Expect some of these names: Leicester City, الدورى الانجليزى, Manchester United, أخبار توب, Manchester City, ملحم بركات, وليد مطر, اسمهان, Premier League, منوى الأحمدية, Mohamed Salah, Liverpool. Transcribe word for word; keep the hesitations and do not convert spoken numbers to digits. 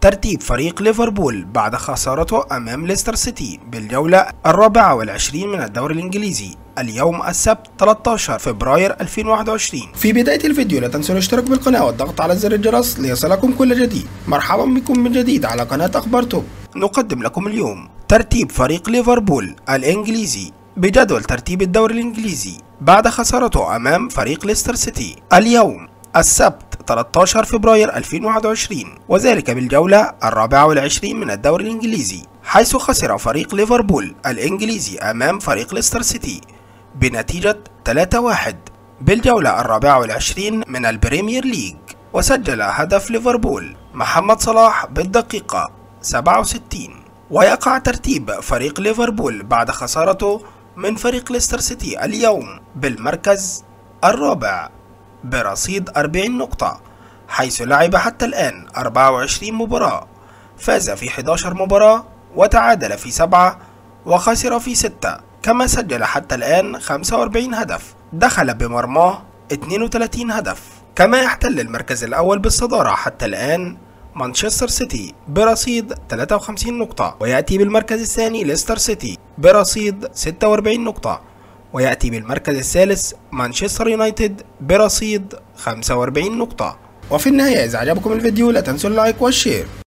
ترتيب فريق ليفربول بعد خسارته أمام ليستر سيتي بالجولة الرابعة والعشرين من الدوري الإنجليزي اليوم السبت ثلاثة عشر فبراير ألفين وواحد وعشرين. في بداية الفيديو لا تنسوا الاشتراك بالقناة والضغط على زر الجرس ليصلكم كل جديد. مرحبا بكم من جديد على قناة أخبار توب. نقدم لكم اليوم ترتيب فريق ليفربول الإنجليزي بجدول ترتيب الدوري الإنجليزي بعد خسارته أمام فريق ليستر سيتي اليوم السبت ثلاثة عشر فبراير ألفين وواحد وعشرين، وذلك بالجولة الرابعة والعشرين من الدوري الإنجليزي، حيث خسر فريق ليفربول الإنجليزي أمام فريق ليستر سيتي بنتيجة ثلاثة واحد بالجولة الرابعة والعشرين من البريمير ليج. وسجل هدف ليفربول محمد صلاح بالدقيقة سبعة وستين. ويقع ترتيب فريق ليفربول بعد خسارته من فريق ليستر سيتي اليوم بالمركز الرابع برصيد أربعين نقطة، حيث لعب حتى الآن أربعة وعشرين مباراة، فاز في إحدى عشرة مباراة وتعادل في سبعة وخسر في ستة، كما سجل حتى الآن خمسة وأربعين هدف، دخل بمرماه اثنين وثلاثين هدف. كما يحتل المركز الأول بالصدارة حتى الآن مانشستر سيتي برصيد ثلاثة وخمسين نقطة، ويأتي بالمركز الثاني ليستر سيتي برصيد ستة وأربعين نقطة، ويأتي بالمركز الثالث مانشستر يونايتد برصيد خمسة وأربعين نقطة. وفي النهاية إذا عجبكم الفيديو لا تنسوا اللايك والشير.